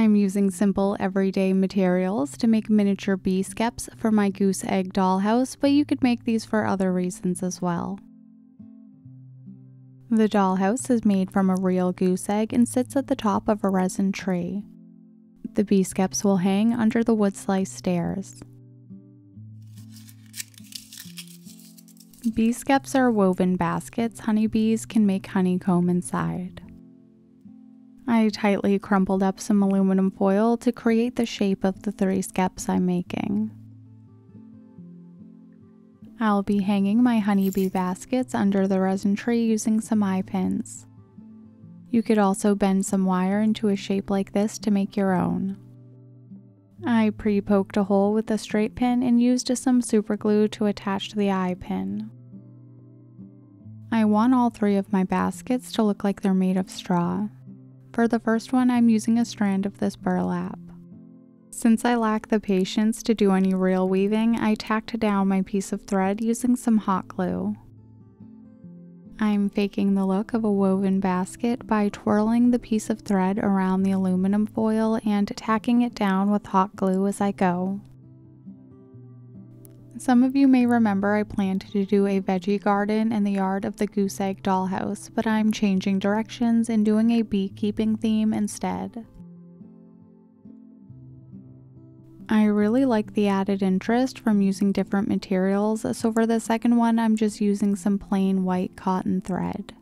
I'm using simple everyday materials to make miniature bee skeps for my goose egg dollhouse, but you could make these for other reasons as well. The dollhouse is made from a real goose egg and sits at the top of a resin tree. The bee skeps will hang under the wood slice stairs. Bee skeps are woven baskets honeybees can make honeycomb inside. I tightly crumpled up some aluminum foil to create the shape of the 3 skeps I'm making. I'll be hanging my honeybee baskets under the resin tree using some eye pins. You could also bend some wire into a shape like this to make your own. I pre-poked a hole with a straight pin and used some super glue to attach to the eye pin. I want all 3 of my baskets to look like they're made of straw. For the first one, I'm using a strand of this burlap. Since I lack the patience to do any real weaving, I tacked down my piece of thread using some hot glue. I'm faking the look of a woven basket by twirling the piece of thread around the aluminum foil and tacking it down with hot glue as I go. Some of you may remember I planned to do a veggie garden in the yard of the goose egg dollhouse, but I'm changing directions and doing a beekeeping theme instead. I really like the added interest from using different materials, so for the second one I'm just using some plain white cotton thread.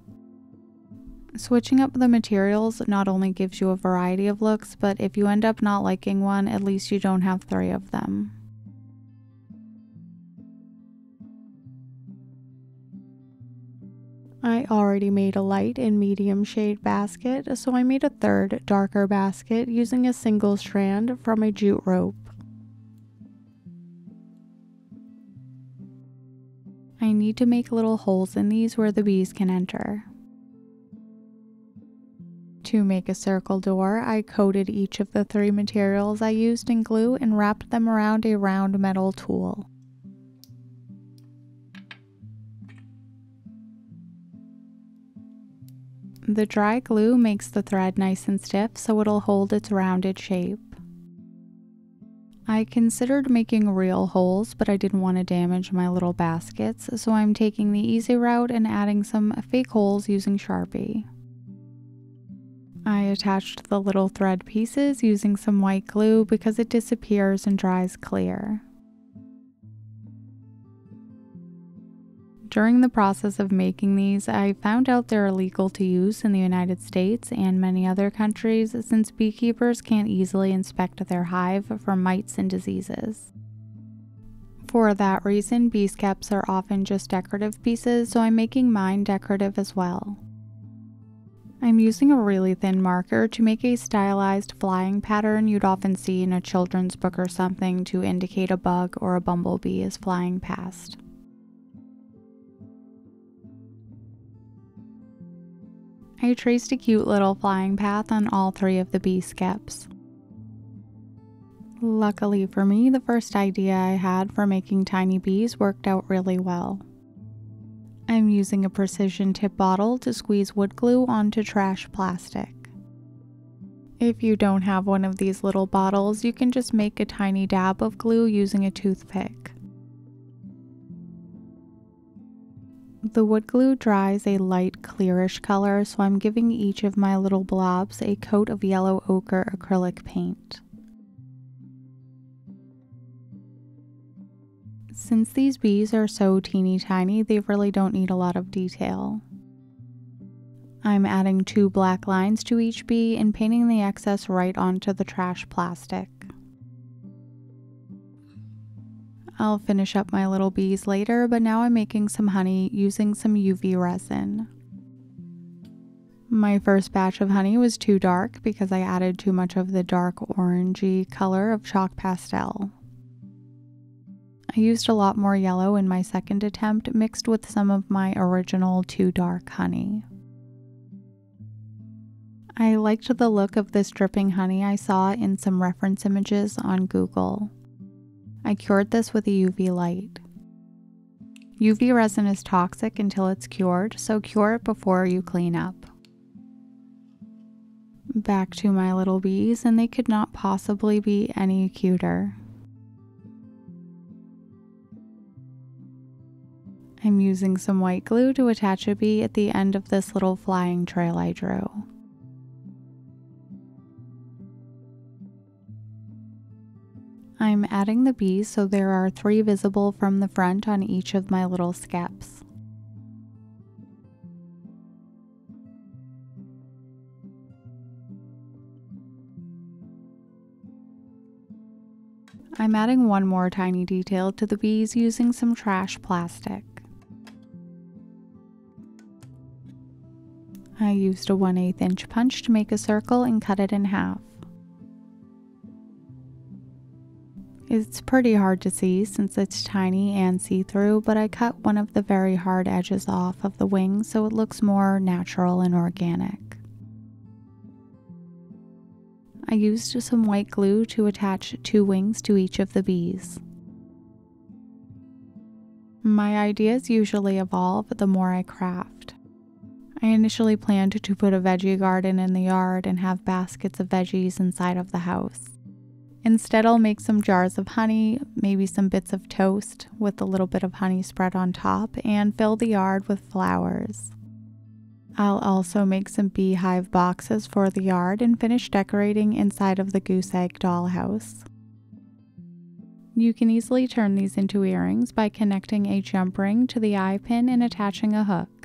Switching up the materials not only gives you a variety of looks, but if you end up not liking one, at least you don't have 3 of them. I already made a light and medium shade basket, so I made a 3rd darker basket using a single strand from a jute rope. I need to make little holes in these where the bees can enter. To make a circle door, I coated each of the 3 materials I used in glue and wrapped them around a round metal tool. The dry glue makes the thread nice and stiff so it'll hold its rounded shape. I considered making real holes, but I didn't want to damage my little baskets, so I'm taking the easy route and adding some fake holes using Sharpie. I attached the little thread pieces using some white glue because it disappears and dries clear. During the process of making these, I found out they're illegal to use in the United States and many other countries since beekeepers can't easily inspect their hive for mites and diseases. For that reason, bee skeps are often just decorative pieces, so I'm making mine decorative as well. I'm using a really thin marker to make a stylized flying pattern you'd often see in a children's book or something to indicate a bug or a bumblebee is flying past. I traced a cute little flying path on all 3 of the bee skeps. Luckily for me, the first idea I had for making tiny bees worked out really well. I'm using a precision tip bottle to squeeze wood glue onto trash plastic. If you don't have one of these little bottles, you can just make a tiny dab of glue using a toothpick. The wood glue dries a light clearish color, so I'm giving each of my little blobs a coat of yellow ochre acrylic paint. Since these bees are so teeny tiny, they really don't need a lot of detail. I'm adding 2 black lines to each bee and painting the excess right onto the trash plastic. I'll finish up my little bees later, but now I'm making some honey using some UV resin. My first batch of honey was too dark because I added too much of the dark orangey color of chalk pastel. I used a lot more yellow in my second attempt, mixed with some of my original too dark honey. I liked the look of this dripping honey I saw in some reference images on Google. I cured this with a UV light. UV resin is toxic until it's cured, so cure it before you clean up. back to my little bees, and they could not possibly be any cuter. I'm using some white glue to attach a bee at the end of this little flying trail I drew. I'm adding the bees so there are 3 visible from the front on each of my little skeps. I'm adding one more tiny detail to the bees using some trash plastic. I used a 1/8 inch punch to make a circle and cut it in half. It's pretty hard to see since it's tiny and see-through, but I cut one of the very hard edges off of the wing so it looks more natural and organic. I used some white glue to attach 2 wings to each of the bees. My ideas usually evolve the more I craft. I initially planned to put a veggie garden in the yard and have baskets of veggies inside of the house. Instead, I'll make some jars of honey, maybe some bits of toast with a little bit of honey spread on top, and fill the yard with flowers. I'll also make some beehive boxes for the yard and finish decorating inside of the goose egg dollhouse. You can easily turn these into earrings by connecting a jump ring to the eye pin and attaching a hook.